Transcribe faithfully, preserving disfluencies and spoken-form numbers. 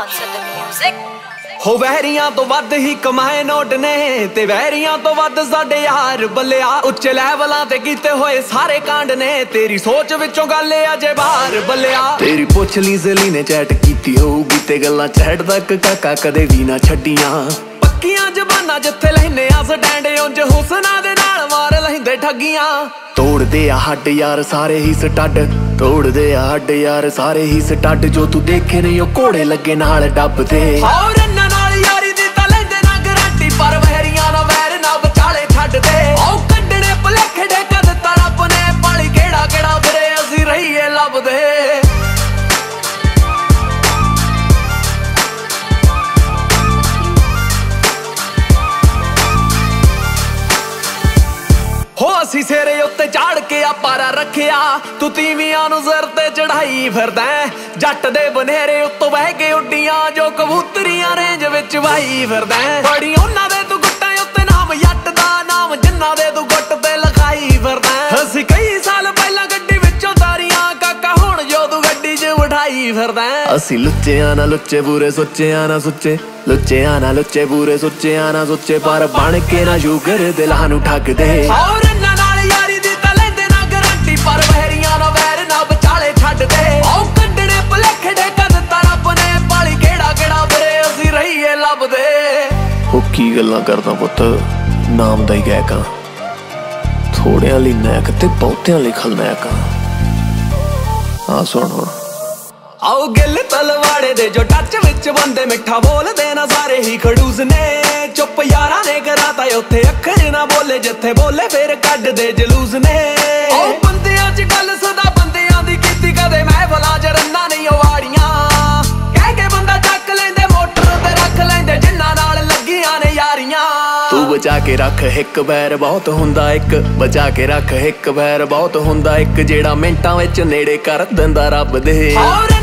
Dance and music. हो वहरियां तो वध ही कमाए नोट ने ते वहरियां तो वध साडे यार बल्लिया। उच्चे लेवलों ते कीते होए सारे कांड ने तेरी सोच विचों गल अजे बाहर बल्लिया। तेरी पोछली जली ने चैट कीती होगी ते गल्लां चैट तक काका कदे भी ना छड्डियां। पक्कियां जबाना जिथे लहिने आ स्टैंड उंज हुसना दे नाल मार लहिंदे ठगियां। तोड़ दे आ हट यार सारे ही स्टड, तोड़ दे आ हट यार सारे ही स्टड। जो तू देखे नहीं ओ कोड़े लगे नाल डब दे। और रन्ना नाल यारी दी तां लैंदे ना गारंटी, पर वहरियां ना वैर ना बचाले छड दे। ओ कड्डणे भलेखे दे कद तां रब ने पाली केड़ा केड़ा फिरे असीं रहीए लभ दे। असी सेरे उत्ते चाड़ के आ पारा रखिया, तू तीवियां नूं सिर ते चढ़ाई फिरदा ऐ। जट दे बनेरे उत्तों बह के उड्डियां जो कबूतरियां रेंज विच वाई फिरदा ऐ। बड़ी उन्हां दे तू गुट्टां उत्ते नाम जट दा, नाम जिन्हां दे तू गुट ते लखाई फिरदा ऐ। असी कई साल पहला गड्डी विचों तारियां काका, हुण जो तू गड्डी च उठाई फिरदा ऐ। असी लुच्चेआं ना लुच्चे, बुरे सोचेआं ना सोचे, लुच्चेआं ना लुच्चे, बुरे सोचेआं ना सोचे। पर बण के ना शूगर दिलां नूं ठग दे। की गल्लां करदा पुत्त, नाम दा ही गायक हां, थोड़ियां लई नायक ते बहुतियां लई खलनायक हां। आ सुण हुण आओ गिल तलवाड़े दे जो टच विच बंदे मिठा बोल देना सारे ही खड़ूस ने। चुप यारां ने कराता उत्थे अखर ना बोले, जिथे बोले फिर कढ दे जलूस ने। ओ बंदियां च गल सदा बंदियां दी कीती, कदे महफलां च रन्ना नहीं वाड़ियां। कह के बंदा चक लैंदे मोटर ते रख लैंदे जिन्ना नाल तू बचा के रख। एक बैर बहुत हुंदा, एक बचा के रख। एक बैर बहुत हुंदा, एक जेड़ा मिंटां विच नेड़े कर दिंदा रब दे।